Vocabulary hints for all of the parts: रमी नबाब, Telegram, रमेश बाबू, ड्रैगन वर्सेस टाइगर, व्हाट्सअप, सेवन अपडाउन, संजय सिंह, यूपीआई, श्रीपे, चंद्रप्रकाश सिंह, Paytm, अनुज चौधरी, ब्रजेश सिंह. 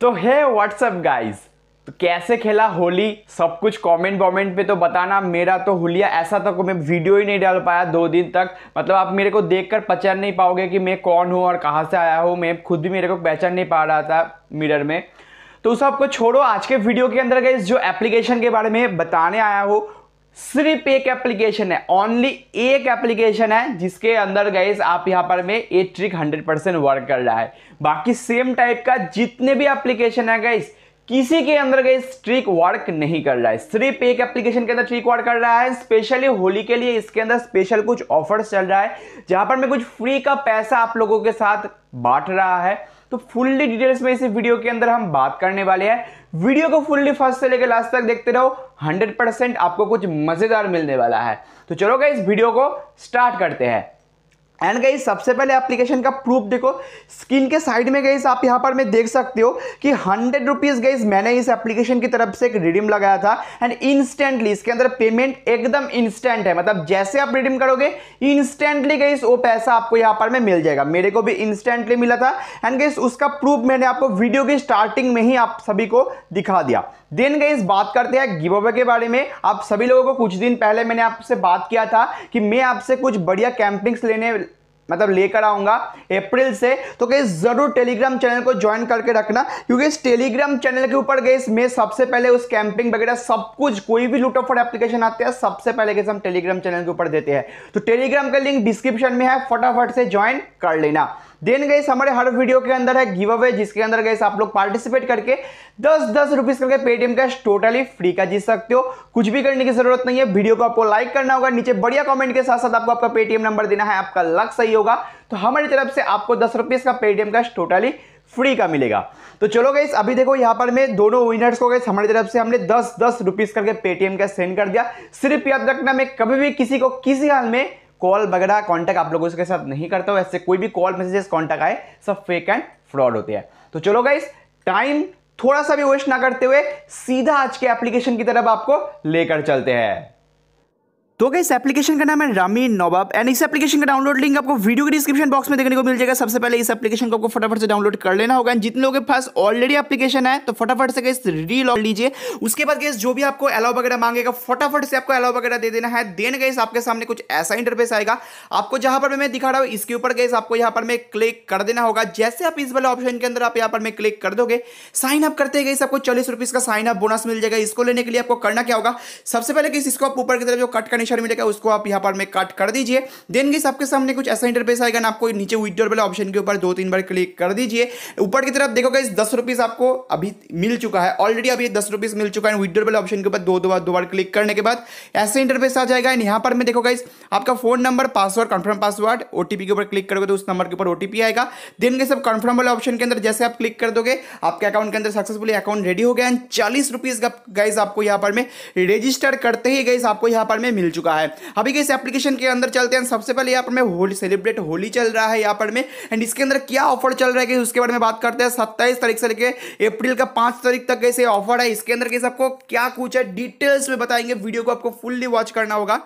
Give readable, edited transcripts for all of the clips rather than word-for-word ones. तो है व्हाट्सअप guys, तो कैसे खेला होली सब कुछ कमेंट पे तो बताना। मेरा तो हुलिया ऐसा था कि मैं वीडियो ही नहीं डाल पाया 2 दिन तक। मतलब आप मेरे को देखकर पहचान नहीं पाओगे कि मैं कौन हूँ और कहाँ से आया हूँ। मैं खुद भी मेरे को पहचान नहीं पा रहा था मिरर में। तो उस सबको छोड़ो, आज के वीडियो के अंदर गाइज जो एप्लीकेशन के बारे में बताने आया हूँ, सिर्फ एक एप्लीकेशन है, ओनली एक एप्लीकेशन है जिसके अंदर गाइस आप यहाँ पर में ये ट्रिक 100% वर्क कर रहा है। बाकी सेम टाइप का जितने भी एप्लीकेशन है गाइस, किसी के अंदर गाइस ट्रिक वर्क नहीं कर रहा है। सिर्फ एक एप्लीकेशन के अंदर ट्रिक वर्क कर रहा है। स्पेशली होली के लिए इसके अंदर स्पेशल कुछ ऑफर्स चल रहा है, जहां पर मैं कुछ फ्री का पैसा आप लोगों के साथ बांट रहा है। तो फुल्ली डिटेल्स में इस वीडियो के अंदर हम बात करने वाले हैं। वीडियो को फुल्ली फर्स्ट से लेकर लास्ट तक देखते रहो, 100% आपको कुछ मजेदार मिलने वाला है। तो चलो गाइस वीडियो को स्टार्ट करते हैं। एंड गाइस सबसे पहले एप्लीकेशन का प्रूफ देखो, स्क्रीन के साइड में गाइस आप यहाँ पर मैं देख सकते हो कि 100 रुपीज गाइस मैंने इस एप्लीकेशन की तरफ से एक रिडीम लगाया था। एंड इंस्टेंटली इसके अंदर पेमेंट एकदम इंस्टेंट है, मतलब जैसे आप रिडीम करोगे इंस्टेंटली गाइस वो पैसा आपको यहाँ पर में मिल जाएगा। मेरे को भी इंस्टेंटली मिला था। एंड गाइस उसका प्रूफ मैंने आपको वीडियो की स्टार्टिंग में ही आप सभी को दिखा दिया। देन गाइस बात करते हैं गिव अवे के बारे में। आप सभी लोगों को कुछ दिन पहले मैंने आपसे बात किया था कि मैं आपसे कुछ बढ़िया कैंपिंग्स लेकर आऊंगा अप्रैल से। तो गाइस जरूर टेलीग्राम चैनल को ज्वाइन करके रखना, क्योंकि इस टेलीग्राम चैनल के ऊपर गाइस मैं सबसे पहले उस कैंपिंग वगैरह सब कुछ, कोई भी लूट ऑफ एप्लीकेशन आते हैं सबसे पहले गाइस हम टेलीग्राम चैनल के ऊपर देते हैं। तो टेलीग्राम का लिंक डिस्क्रिप्शन में है, फटाफट से ज्वाइन कर लेना। देन गाइस हमारे हर वीडियो के अंदर है गिव अवे, जिसके अंदर गाइस आप लोग पार्टिसिपेट करके 10-10 रुपीज करके पेटीएम कैश टोटली फ्री का जीत सकते हो। कुछ भी करने की जरूरत नहीं है। वीडियो को आपको लाइक करना होगा, नीचे बढ़िया कमेंट के साथ साथ आपको आपका पेटीएम नंबर देना है, आपका लक सही होगा तो हमारी तरफ से आपको 10 रुपीज का पेटीएम कैश टोटली फ्री का मिलेगा। तो चलो गाइस अभी देखो यहाँ पर मैं दोनों विनर्स को गाइस हमारी तरफ से हमने 10-10 रुपीज करके पेटीएम कैश सेंड कर दिया। सिर्फ याद रखना, मैं कभी भी किसी को किसी हाल में कॉल वगैरह कांटेक्ट आप लोगों के साथ नहीं करता हूँ। ऐसे कोई भी कॉल मैसेजेस कांटेक्ट आए सब फेक एंड फ्रॉड होते हैं। तो चलो गाइस टाइम थोड़ा सा भी वेस्ट ना करते हुए सीधा आज के एप्लीकेशन की तरफ आपको लेकर चलते हैं। तो गाइस एप्लीकेशन का नाम है रमी नबाब एंड इस एप्लीकेशन का डाउनलोड लिंक आपको वीडियो के डिस्क्रिप्शन बॉक्स में देखने को मिल जाएगा। सबसे पहले इस एप्लीकेशन को आपको फटाफट से डाउनलोड कर लेना होगा। जितने लोगों के पास ऑलरेडी एप्लीकेशन है तो फटाफट से गाइस रीलॉग लीजिए। उसके बाद गाइस जो भी आपको अलाउ वगैरह मांगेगा फटाफट से आपको अलाउ वगैरह दे देना है। देन गाइस आपके सामने कुछ ऐसा इंटरफेस आएगा, आपको जहां पर मैं दिखा रहा हूँ इसके ऊपर गाइस आपको यहाँ पर मैं क्लिक कर देना होगा। जैसे आप इस वाले ऑप्शन के अंदर आप यहाँ पर मैं क्लिक कर दोगे, साइन अप करते गाइस आपको 40 रुपीज का साइन अप बोनस मिल जाएगा। इसको लेने के लिए आपको करना क्या होगा, सबसे पहले गाइस इसको आप ऊपर की तरफ जो कट करने मिलेगा उसको आप यहाँ पर में कट कर दीजिए। देन गाइस आपके सामने कुछ ऐसा इंटरफेस आएगा ना, आपको नीचे विथड्रॉ वाले ऑप्शन के ऊपर 2-3 बार क्लिक कर दीजिए। ऊपर की तरफ देखो गाइस 10 रुपीज आपको अभी मिल चुका है, ऑलरेडी अभी 10 रुपीज मिल चुका है। विथड्रॉ वाले ऑप्शन के ऊपर दो बार क्लिक करने के बाद ऐसे इंटरफेस आ जाएगा। यहाँ पर मैं देखो गाइस आपका phone number, password, confirm password, OTP के ऊपर क्लिक करोगे तो उस नंबर के ऊपर ओटीपी आएगा। देन गाइस आप कंफर्म वाले ऑप्शन के अंदर जैसे आप क्लिक कर दोगे आपके अकाउंट के अंदर सक्सेसफुली अकाउंट रेडी हो गया। 40 रुपीज गाइस आपको यहाँ पर में रजिस्टर करते ही गाइस आपको यहाँ पर में मिल चुका है। अभी गाइस एप्लीकेशन के अंदर चलते हैं। सबसे पहले यहाँ पर में होली सेलिब्रेट होली चल रहा है यहाँ पर में, एंड इसके अंदर क्या ऑफर चल रहा है गाइस उसके बारे में बात करते हैं। 27 तारीख से लेकर अप्रैल का 5 तारीख तक गाइस ये ऑफर है। इसके अंदर गाइस आपको क्या कुछ है डिटेल्स में बताएंगे, वीडियो को आपको फुल्ली वॉच करना होगा।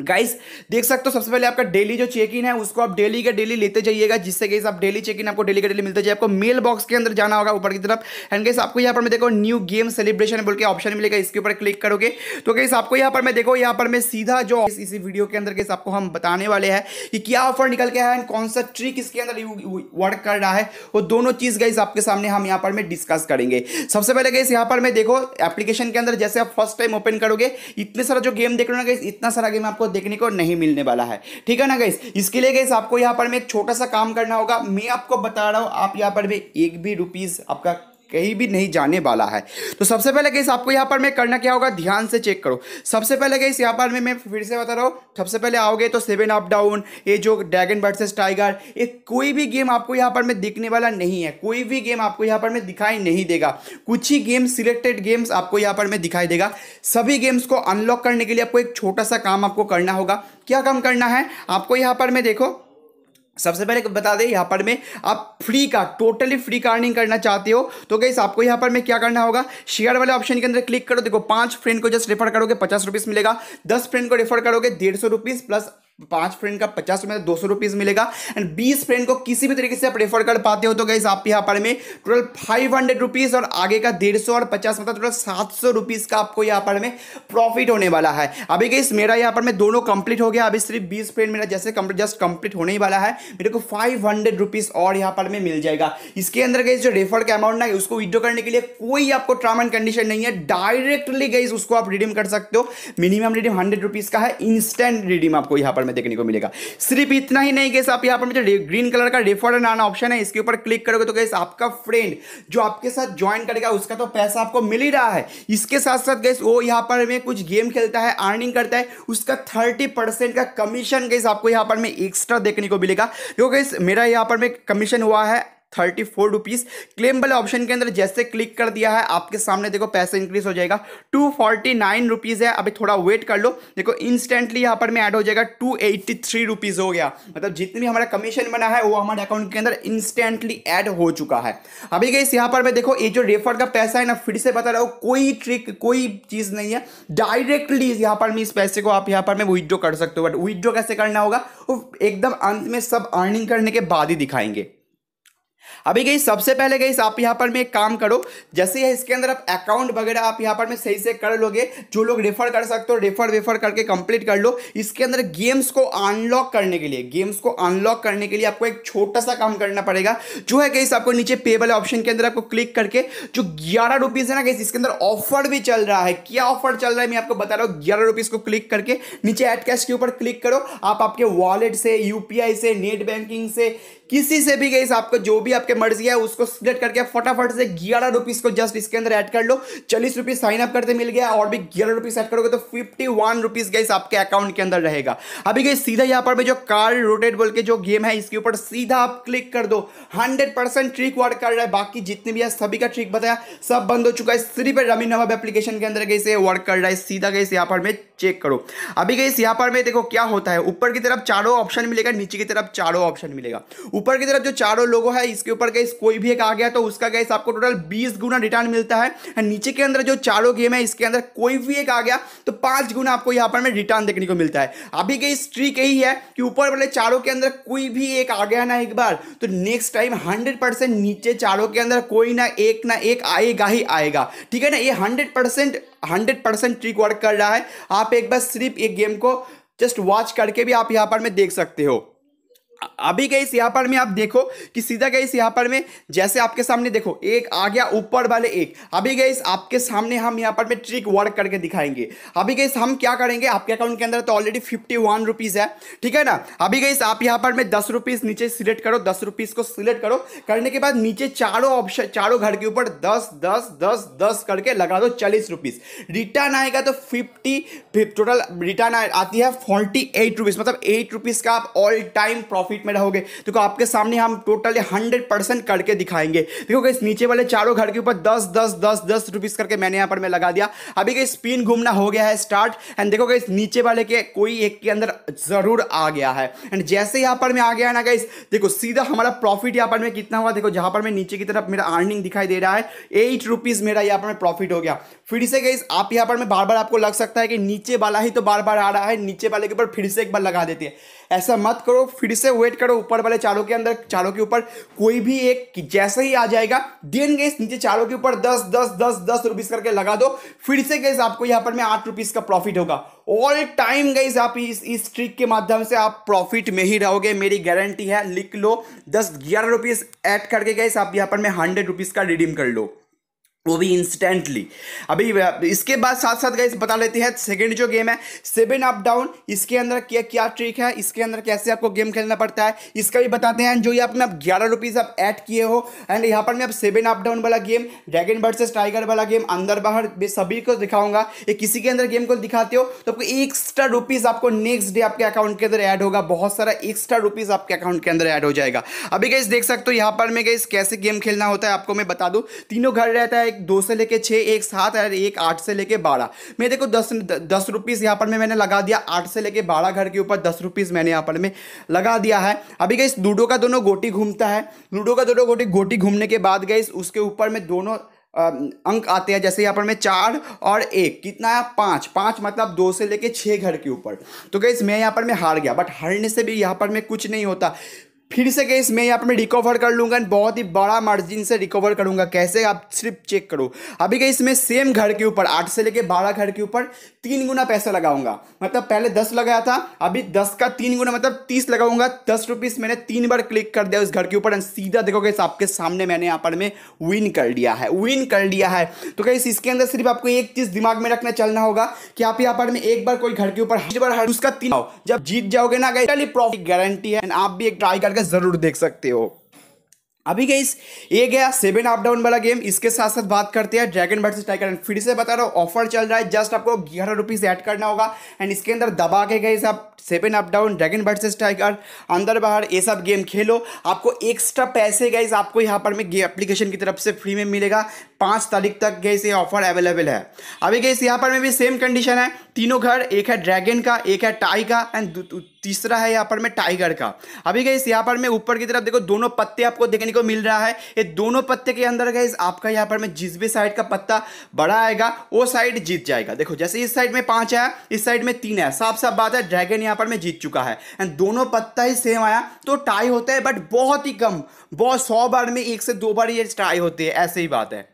गाइस देख सकते हो सबसे पहले आपका डेली जो चेक इन है उसको आप डेली का डेली लेते जाइएगा, जिससे गाइस आप डेली चेक इन आपको डेली का डेली मिलता जाए। आपको मेल बॉक्स के अंदर जाना होगा ऊपर की तरफ, एंड गाइस आपको यहाँ पर मैं देखो न्यू गेम सेलिब्रेशन बोल के ऑप्शन मिलेगा, इसके ऊपर क्लिक करोगे तो गाइस आपको यहाँ पर मैं देखो यहाँ पर मैं सीधा जो इसी वीडियो के अंदर गाइस आपको हम बताने वाले हैं कि क्या ऑफर निकल के आया है, कौन सा ट्रिक इसके अंदर वर्क कर रहा है, वो दोनों चीज गाइस आपके सामने हम यहाँ पर मैं डिस्कस करेंगे। सबसे पहले गाइस यहाँ पर मैं देखो एप्लीकेशन के अंदर जैसे आप फर्स्ट टाइम ओपन करोगे इतने सारा जो गेम देख रहे हो ना गाइस, इतना सारा गेम आपको देखने को नहीं मिलने वाला है, ठीक है ना गाइस। इसके लिए गाइस आपको यहाँ पर मैं छोटा सा काम करना होगा, मैं आपको बता रहा हूँ आप यहाँ पर भी 1 भी रुपीस आपका कहीं भी नहीं जाने वाला है। तो सबसे पहले गाइस आपको यहाँ पर मैं करना क्या होगा ध्यान से चेक करो। सबसे पहले गाइस यहाँ पर मैं फिर से बता रहा हूँ, सबसे पहले आओगे तो सेवन अपडाउन, ये जो ड्रैगन वर्सेस टाइगर, ये कोई भी गेम आपको यहाँ पर मैं दिखने वाला नहीं है, कोई भी गेम आपको यहाँ पर मैं दिखाई नहीं देगा। कुछ ही गेम सिलेक्टेड गेम्स आपको यहाँ पर मैं दिखाई देगा। सभी गेम्स को अनलॉक करने के लिए आपको एक छोटा सा काम आपको करना होगा। क्या काम करना है आपको यहाँ पर मैं देखो, सबसे पहले बता दें यहाँ पर मैं आप फ्री का टोटली फ्री का अर्निंग करना चाहते हो तो गाइस आपको यहाँ पर मैं क्या करना होगा, शेयर वाले ऑप्शन के अंदर क्लिक करो। देखो 5 फ्रेंड को जस्ट रेफर करोगे 50 रुपीस मिलेगा, 10 फ्रेंड को रेफर करोगे 150 रुपीस प्लस 5 फ्रेंड का 50 में 200 रुपीज़ मिलेगा। एंड 20 फ्रेंड को किसी भी तरीके से आप रेफर कर पाते हो तो गाइस आप यहाँ पर में टोटल 500 रुपीज़ और आगे का 150 और 50 मतलब टोटल 700 रुपीज़ का आपको यहाँ पर में प्रॉफिट होने वाला है। अभी गाइस मेरा यहाँ पर में दोनों कंप्लीट हो गया। अभी सिर्फ 20 फ्रेंड मेरा जैसे जस्ट कंप्लीट होने ही वाला है, मेरे को 500 रुपीज़ और यहाँ पर में मिल जाएगा। इसके अंदर गाइस जो रेफर का अमाउंट है उसको विड्रॉ करने के लिए कोई आपको टर्म एंड कंडीशन नहीं है, डायरेक्टली गाइस उसको आप रिडीम कर सकते हो। मिनिमम रिडीम 100 रुपीज़ का है, इंस्टेंट रिडीम आपको यहाँ पर में देखने को मिलेगा। सिर्फ इतना ही नहीं गाइस, आप यहाँ पर जो ग्रीन कलर का रेफर नाना ऑप्शन है इसके ऊपर क्लिक करोगे तो गाइस आपका फ्रेंड जो आपके साथ ज्वाइन करेगा उसका तो पैसा आपको मिल ही रहा है, इसके साथ साथ गाइस वो यहाँ पर में कुछ गेम खेलता है, अर्निंग करता है, उसका 30% का कमीशन गाइस आपको यहाँ पर में एक्स्ट्रा देखने को मिलेगा। देखो गाइस मेरा यहाँ पर में कमीशन हुआ है 34 रुपीज़। क्लेम वाले ऑप्शन के अंदर जैसे क्लिक कर दिया है आपके सामने देखो पैसा इंक्रीज हो जाएगा, 249 रुपीज़ है। अभी थोड़ा वेट कर लो, देखो इंस्टेंटली यहाँ पर में ऐड हो जाएगा, 283 रुपीज़ हो गया। मतलब जितनी भी हमारा कमीशन बना है वो हमारे अकाउंट के अंदर इंस्टेंटली ऐड हो चुका है। अभी गाइस यहाँ पर मैं देखो ये जो रेफर का पैसा है ना, फिर से बता रहा हूँ कोई ट्रिक कोई चीज़ नहीं है, डायरेक्टली यहाँ पर मैं इस पैसे को आप यहाँ पर मैं विथड्रॉ कर सकते हो। बट विथड्रॉ कैसे करना होगा वो एकदम अंत में सब अर्निंग करने के बाद ही दिखाएंगे। अभी गाइस सबसे पहले गाइस आप यहाँ पर में एक काम करो, जैसे है इसके अंदर आप अकाउंट वगैरह आप यहाँ पर में सही से कर लोगे, जो लोग रेफर कर सकते हो रेफर वेफर करके कंप्लीट कर लो। इसके अंदर गेम्स को अनलॉक करने के लिए आपको एक छोटा सा काम करना पड़ेगा, जो है गाइस आपको नीचे पे वाले ऑप्शन के अंदर आपको क्लिक करके जो 11 रुपीज़ है ना गाइस इसके अंदर ऑफर भी चल रहा है। क्या ऑफर चल रहा है मैं आपको बता रहा हूँ। 11 रुपीज़ को क्लिक करके नीचे ऐड कैश के ऊपर क्लिक करो, आप आपके वॉलेट से UPI से नेट बैंकिंग से किसी से भी गाइस आपको जो भी आपके मर्जी है उसको सिलेक्ट करके फटाफट से 11 रुपीज़ को जस्ट इसके अंदर ऐड कर लो। 40 रुपीज़ साइन अप करते मिल गया और भी 11 रुपीज़ ऐड करोगे तो 51 रुपीज़ गाइस आपके अकाउंट के अंदर रहेगा। अभी गाइस सीधा यहाँ पर भी जो कार रोटेट बोल के जो गेम है इसके ऊपर सीधा आप क्लिक कर दो। 100% ट्रिक वर्क कर रहा है, बाकी जितने भी है सभी का ट्रिक बताया, सब बंद हो चुका है। श्रीपे रमी नबाब एप्लीकेशन के अंदर गाइस ये वर्क कर रहा है, सीधा गाइस यहाँ पर मैं चेक करो। अभी गाइस यहाँ पर मैं देखो क्या होता है, ऊपर की तरफ चारों ऑप्शन मिलेगा, नीचे की तरफ चारों ऑप्शन मिलेगा। ऊपर की तरफ जो चारों लोगो है इसके ऊपर गाइस कोई भी एक आ गया तो उसका गाइस आपको टोटल 20 गुना रिटर्न मिलता है। एंड नीचे के अंदर जो चारों गेम है इसके अंदर कोई भी एक आ गया तो 5 गुना आपको यहाँ पर में रिटर्न देखने को मिलता है। अभी गाइस ट्रिक यही है कि ऊपर वाले चारों के अंदर कोई भी एक आ गया ना एक बार, तो नेक्स्ट टाइम 100% नीचे चारों के अंदर कोई ना एक आएगा ही आएगा, ठीक है ना। ये 100% ट्रिक वर्क कर रहा है। आप एक बार सिर्फ एक गेम को जस्ट वॉच करके भी आप यहाँ पर में देख सकते हो। अभी गाइस यहाँ पर में आप देखो कि सीधा गाइस यहाँ पर में जैसे आपके सामने देखो एक आ गया ऊपर वाले एक। अभी गाइस आपके सामने हम यहाँ पर में ट्रिक वर्क करके दिखाएंगे। अभी गाइस हम क्या करेंगे, आपके अकाउंट के अंदर तो ऑलरेडी 51 रुपीज़ है, ठीक है ना। अभी गाइस आप यहाँ पर में 10 रुपीज़ नीचे सिलेक्ट करो, 10 रुपीज़ को सिलेक्ट करो, करने के बाद नीचे चारों ऑप्शन चारों घर के ऊपर 10 10 10 10 करके लगा दो। 40 रुपीज़ रिटर्न आएगा तो 50 टोटल रिटर्न आती है 48 रुपीज़, मतलब 8 रुपीज़ का आप ऑल टाइम प्रॉफिट में रहोगे। देखो आपके सामने हम टोटली 100% करके दिखाएंगे। देखो गाइस नीचे वाले चारों घर के ऊपर 10 10 10 10 रुपीज़ करके मैंने यहाँ पर मैं लगा दिया। अभी गाइस स्पिन घूमना हो गया है स्टार्ट। एंड देखो गाइस नीचे वाले के कोई एक के अंदर जरूर आ गया है। एंड जैसे यहाँ पर मैं आ गया ना गाइस देखो सीधा हमारा प्रॉफिट यहाँ पर मैं कितना हुआ, देखो जहाँ पर मैं नीचे की तरफ मेरा अर्निंग दिखाई दे रहा है 8 रुपीज़ मेरा यहाँ पर प्रॉफिट हो गया। फिर से गाइस आप यहाँ पर मैं बार बार आपको लग सकता है कि नीचे वाला ही तो बार बार आ रहा है, नीचे वाले के ऊपर फिर से एक बार लगा देते हैं, ऐसा मत करो। फिर से वेट करो, ऊपर वाले चारों के अंदर चारों के ऊपर कोई भी एक जैसे ही आ जाएगा देन गाइस नीचे चारों के ऊपर 10 10 10 10 रुपीज़ करके लगा दो। फिर से गाइस आपको यहाँ पर मैं 8 रुपीज़ का प्रॉफिट होगा। ऑल टाइम गाइस आप इस ट्रिक के माध्यम से आप प्रॉफिट में ही रहोगे, मेरी गारंटी है। लिख लो 10 11 रुपीज़ ऐड करके गाइस आप यहाँ पर मैं 100 रुपीज़ का रिडीम कर लो, वो भी इंस्टेंटली। अभी इसके बाद साथ साथ गाइस बता लेते हैं सेकंड जो गेम है सेवन अपडाउन, इसके अंदर क्या क्या ट्रिक है, इसके अंदर कैसे आपको गेम खेलना पड़ता है इसका भी बताते हैं। जो यहाँ पर आप 11 रुपीज़ आप ऐड किए हो एंड यहाँ पर मैं आप सेवन अपडाउन वाला गेम, ड्रैगन वर्सेस टाइगर वाला गेम, अंदर बाहर सभी को दिखाऊंगा। ये किसी के अंदर गेम को दिखाते हो तो आपको एक्स्ट्रा रुपीज़ आपको नेक्स्ट डे आपके अकाउंट के अंदर ऐड होगा, बहुत सारा एक्स्ट्रा रुपीज़ आपके अकाउंट के अंदर ऐड हो जाएगा। अभी गाइस देख सकते हो यहाँ पर मैं गाइस कैसे गेम खेलना होता है आपको मैं बता दूँ। तीनों घर रहता है, 2 से लेके 6, 1 7 और 1 8 से लेके 12 में। देखो 10 रुपीज़ यहाँ पर मैंने लगा दिया, 8 से लेके 12 घर के ऊपर 10 रुपीज़ मैंने यहाँ पर में लगा दिया है। अभी गाइस लूडो का दोनों गोटी घूमता है, लूडो का दोनों गोटी घूमने के बाद गाइस उसके ऊपर में दोनों अंक आते हैं। जैसे यहाँ पर मैं 4 और 1 कितना है 5 मतलब 2 से लेके 6 घर के ऊपर। तो गाइस मैं यहाँ पर मैं हार गया, बट हारने से भी यहाँ पर मैं कुछ नहीं होता। फिर से गाइस मैं यहाँ पर मैं रिकवर कर लूँगा, बहुत ही बड़ा मार्जिन से रिकवर करूँगा। कैसे आप सिर्फ चेक करो। अभी गाइस मैं सेम घर के ऊपर 8 से लेके 12 घर के ऊपर 3 गुना पैसा लगाऊंगा। मतलब पहले 10 लगाया था, अभी 10 का 3 गुना मतलब 30 लगाऊंगा। 10 रुपीज़ मैंने 3 बार क्लिक कर दिया उस घर के ऊपर एंड सीधा देखो गाइस आपके सामने मैंने यहाँ पर मैं विन कर लिया है, तो गाइस इसके अंदर सिर्फ आपको एक चीज़ दिमाग में रखना चलना होगा कि आप यहाँ पर मैं एक बार कोई घर के ऊपर हर बार हर उसका 3 आओ, जब जीत जाओगे ना गाइस प्रॉफिट गारंटी है। एंड आप भी एक ट्राई जरूर देख सकते हो। अभी गाइस ये गया 7 अपडाउन वाला गेम। इसके साथ साथ बात करते हैं ड्रैगन वर्सेस टाइगर। फिर से बता रहा हूँ ऑफर चल रहा है, जस्ट आपको 11 रुपीज़ ऐड करना होगा एंड इसके अंदर दबा के गाइस आप 7 up down ड्रैगन वर्सेस टाइगर Andar Bahar ये सब गेम खेलो। आपको एक्स्ट्रा पैसे गाइस आपको यहाँ पर में एप्लीकेशन की तरफ से फ्री में मिलेगा। 5 तारीख तक गाइस ये ऑफर अवेलेबल है। अभी गाइस यहाँ पर में भी सेम कंडीशन है, 3 घर, एक है ड्रैगन का, एक है टाई का एंड तीसरा है यहाँ पर में टाइगर का। अभी गाइस यहाँ पर में ऊपर की तरफ देखो दोनों पत्ते आपको देखने को मिल रहा है। ये दोनों पत्ते के अंदर गाइस आपका यहाँ पर में जिस भी साइड का पत्ता बड़ा आएगा वो साइड जीत जाएगा। देखो जैसे इस साइड में 5 है, इस साइड में 3 है, साफ साफ बात है ड्रैगन यहाँ पर में जीत चुका है एंड दोनों पत्ता ही सेम आया तो टाई होता है, बट बहुत ही कम, बहुत 100 बार में 1 से 2 बार ये टाई होती है, ऐसे ही बात है।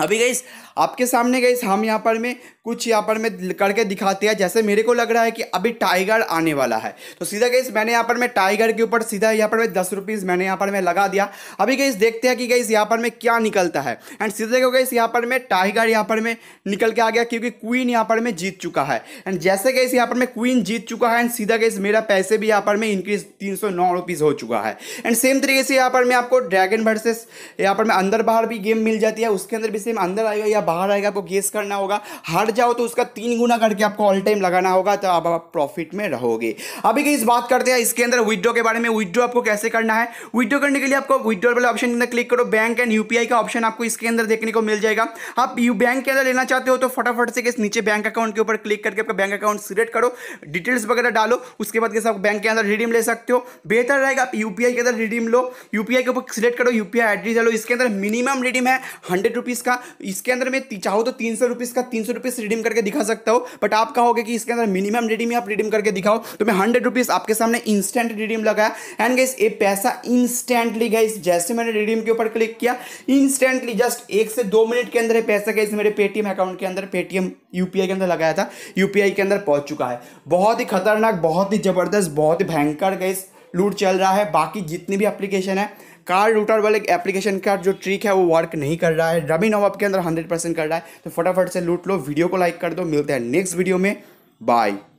अभी गाइस आपके सामने गाइस हम यहाँ पर में कुछ यहाँ पर में करके दिखाते हैं। जैसे मेरे को लग रहा है कि अभी टाइगर आने वाला है तो सीधा गाइस मैंने यहाँ पर में टाइगर के ऊपर सीधा यहाँ पर में 10 रुपीज़ मैंने यहाँ पर में लगा दिया। अभी गाइस देखते हैं कि गाइस यहाँ पर में क्या निकलता है एंड सीधे को गाइस यहाँ पर में टाइगर यहाँ पर में निकल के आ गया क्योंकि क्वीन यहाँ पर में जीत चुका है एंड जैसे गाइस यहाँ पर में क्वीन जीत चुका है एंड सीधा गाइस मेरा पैसे भी यहाँ पर में इंक्रीज 309 रुपीज़ हो चुका है। एंड सेम तरीके से यहाँ पर मैं आपको ड्रैगन वर्सेस यहाँ पर में अंदर बाहर भी गेम मिल जाती है, उसके अंदर सेम अंदर आएगा या बाहर आएगा आपको गेस करना होगा। हार जाओ तो उसका 3 गुना करके आपको ऑल टाइम लगाना होगा, तो आप प्रॉफिट में रहोगे। अभी गाइस बात करते हैं इसके अंदर विड्रॉ के बारे में। विड्रॉ आपको कैसे करना है, विड्रॉ करने के लिए आपको विड्रॉ वाले ऑप्शन के अंदर क्लिक करो। बैंक एंड यूपीआई का ऑप्शन आपको इसके अंदर देखने को मिल जाएगा। आप बैंक के अंदर लेना चाहते हो तो फटाफट से नीचे बैंक अकाउंट के ऊपर क्लिक करके आपका बैंक अकाउंट सिलेक्ट करो, डिटेल्स वगैरह डालो, उसके बाद आप बैंक के अंदर रिडीम ले सकते हो। बेहतर रहेगा आप यूपीआई के अंदर रिडीम लो, यूपीआई के ऊपर सिलेक्ट करो, यूपीआई एड्रेस डालो। इसके अंदर मिनिमम रिडीम है 100 रुपीज़ का। इसके अंदर मैं चाहूँ तो 300 रुपीज़ का 300 रुपीज़ रिडीम करके दिखा सकता हूँ, बट आप कहोगे कि इसके अंदर मिनिमम रिडीम आप रिडीम करके दिखाओ, तो मैं 100 रुपीज़ आपके सामने इंस्टेंट रिडीम लगाया। एंड गाइस ये पैसा इंस्टेंटली गाइस जैसे मैंने रिडीम के ऊपर क्लिक किया इंस्टेंटली जस्ट 1 से 2 मिनट के अंदर पैसा गाइस मेरे पेटीएम अकाउंट के अंदर, पेटीएम यूपीआई के अंदर लगाया था, यूपीआई के अंदर पहुँच चुका है। बहुत ही खतरनाक, बहुत ही ज़बरदस्त, बहुत ही भयंकर गाइस लूट चल रहा है। बाकी जितनी भी एप्लीकेशन है कार्ड रूटर वाले एप्लीकेशन का जो ट्रिक है वो वर्क नहीं कर रहा है, रमी नबाब के अंदर 100% कर रहा है। तो फटाफट से लूट लो, वीडियो को लाइक कर दो, मिलते हैं नेक्स्ट वीडियो में, बाय।